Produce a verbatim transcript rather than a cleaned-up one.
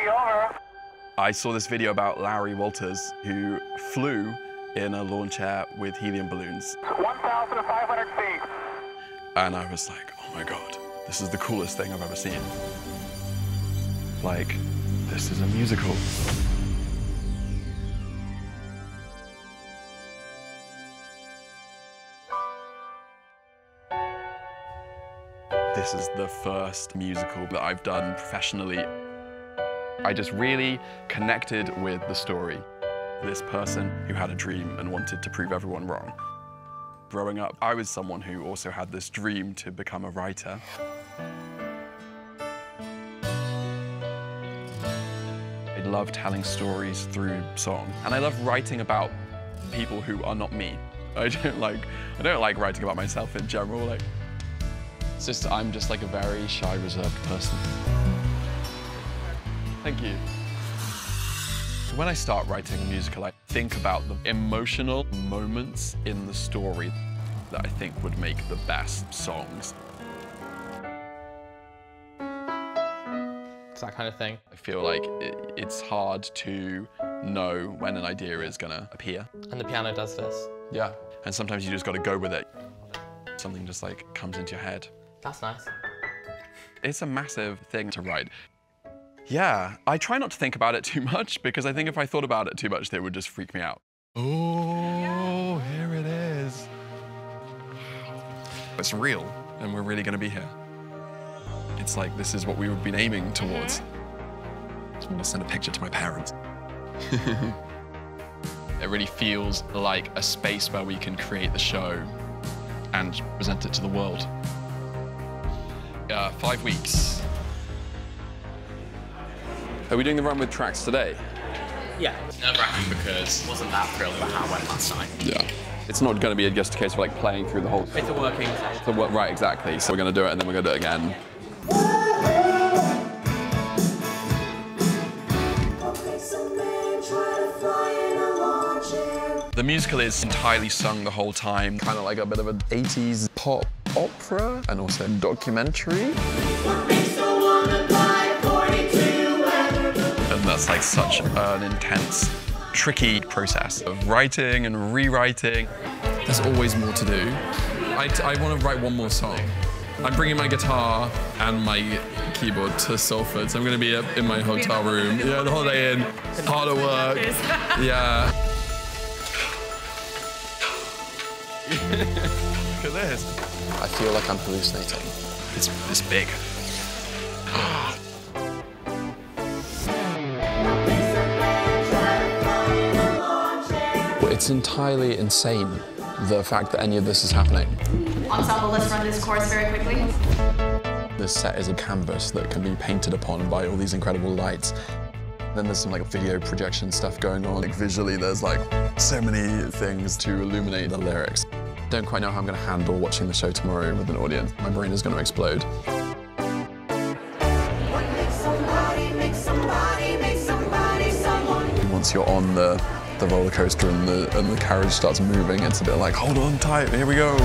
Copy, over. I saw this video about Larry Walters, who flew in a launch chair with helium balloons. one thousand five hundred feet. And I was like, oh my God, this is the coolest thing I've ever seen. Like, this is a musical. This is the first musical that I've done professionally. I just really connected with the story. This person who had a dream and wanted to prove everyone wrong. Growing up, I was someone who also had this dream to become a writer. I love telling stories through song, and I love writing about people who are not me. I don't like, I don't like writing about myself in general. Like, It's just, I'm just like a very shy, reserved person. Thank you. So when I start writing a musical, I think about the emotional moments in the story that I think would make the best songs. It's that kind of thing. I feel like it, it's hard to know when an idea is gonna appear. And the piano does this. Yeah, and sometimes you just gotta go with it. Something just like comes into your head. That's nice. It's a massive thing to write. Yeah, I try not to think about it too much because I think if I thought about it too much, they would just freak me out. Oh, here it is. It's real, and we're really going to be here. It's like this is what we've been aiming towards. I just want to send a picture to my parents. It really feels like a space where we can create the show and present it to the world. Uh, five weeks. Are we doing the run with tracks today? Yeah. It's nerve-wracking because it wasn't that thrilled about how it went last night. Yeah. It's not going to be just a case of like playing through the whole thing. It's a working session. So, right, exactly. So we're going to do it and then we're going to do it again. The musical is entirely sung the whole time, kind of like a bit of an eighties pop opera and also a documentary. What makes someone alive, forty-two ever? And that's like such an intense, tricky process of writing and rewriting. There's always more to do. I, I want to write one more song. I'm bringing my guitar and my keyboard to Salford, so I'm going to be up in my hotel room. Yeah, the Holiday Inn, harder work. Yeah. Look at this. I feel like I'm hallucinating. It's, it's big. It's entirely insane, the fact that any of this is happening. Ensemble, let's run this course very quickly. This set is a canvas that can be painted upon by all these incredible lights. Then there's some like video projection stuff going on. Like visually, there's like so many things to illuminate the lyrics. Don't quite know how I'm going to handle watching the show tomorrow with an audience. My brain is going to explode. Once you're on the the roller coaster and the and the carriage starts moving, it's a bit like, hold on tight, here we go.